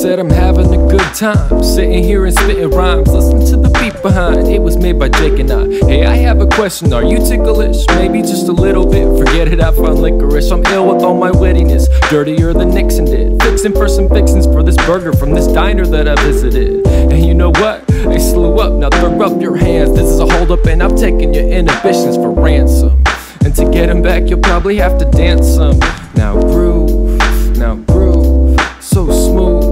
said I'm having a good time, sitting here and spitting rhymes. Listen to the beat behind, it was made by Jake and I. Hey, I have a question, are you ticklish? Maybe just a little bit, forget it, I found licorice. I'm ill with all my wittiness, dirtier than Nixon did. Fixing for some fixings for this burger from this diner that I visited. And you know what? They slew up, now throw up your hands. This is a hold up and I'm taking your inhibitions for ransom. And to get them back, you'll probably have to dance some. Now groove, so smooth,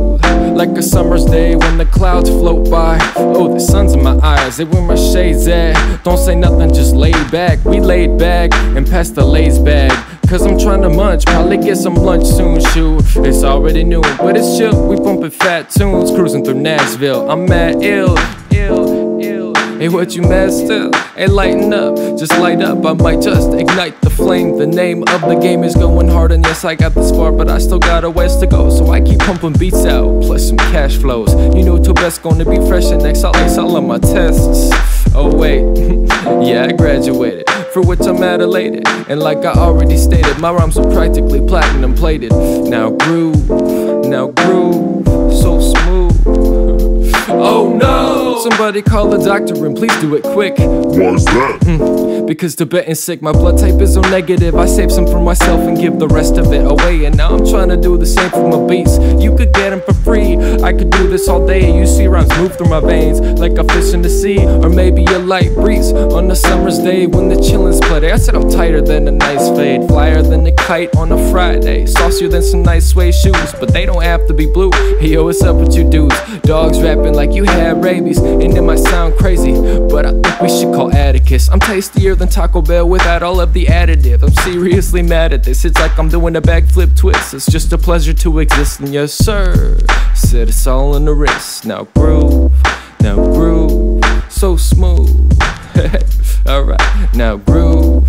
like a summer's day when the clouds float by. Oh, the sun's in my eyes, it where my shades at. Don't say nothing, just lay back. We laid back and passed the Lay's bag. Cause I'm trying to munch, probably get some lunch soon, shoot. It's already noon, but it's chill. We bumpin' fat tunes, cruising through Nashville. I'm mad ill. Hey, what you mad still? Hey, lighten up, just light up. I might just ignite the flame. The name of the game is going hard, and yes, I got this far, but I still got a ways to go. So I keep pumping beats out, plus some cash flows. You know, to best gonna be fresh and next I'll ace all of my tests. Oh wait, yeah, I graduated, for which I'm mad elated. And like I already stated, my rhymes are practically platinum plated. Now groove, so smooth. Oh no! Somebody call the doctor and please do it quick. Why's that? Because Tibetan's sick, my blood type is O negative. I save some for myself and give the rest of it away. And now I'm trying to do the same for my beats. You could get them for free, I could do this all day. You see rhymes move through my veins like a fish in the sea, or maybe a light breeze on a summer's day when the chillin' play. I said I'm tighter than a nice fade, flyer than a kite on a Friday, saucier than some nice suede shoes, but they don't have to be blue. Hey yo, what's up with you dudes? Dogs rapping like you had rabies, and it might sound crazy, but I think we should call Atticus. I'm tastier than Taco Bell without all of the additive. I'm seriously mad at this, it's like I'm doing a backflip twist. It's just a pleasure to exist, and yes sir, said it's all in the wrist. Now groove, so smooth. Alright, now groove,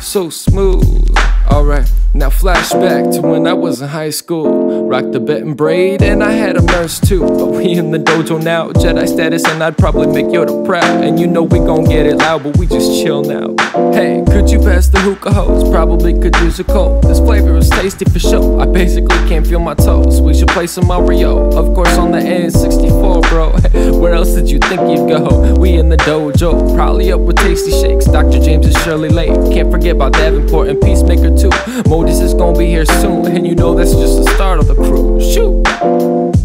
so smooth. Alright, now flashback to when I was in high school. Rocked the Tibetan braid and I had a nurse too. But we in the dojo now, Jedi status, and I'd probably make Yoda proud. And you know we gon' get it loud, but we just chill now. Hey, could you pass the hookah hose? Probably could use a cold. This flavor is tasty for sure, I basically can't feel my toes. We should play some Mario, of course on the N64, bro. Where else did you think you'd go? We in the dojo, probably up with tasty shakes. Dr. James is surely late, can't forget about Davenport and Peacemaker too. Modus is gonna be here soon, and you know that's just the start of the crew. Shoot!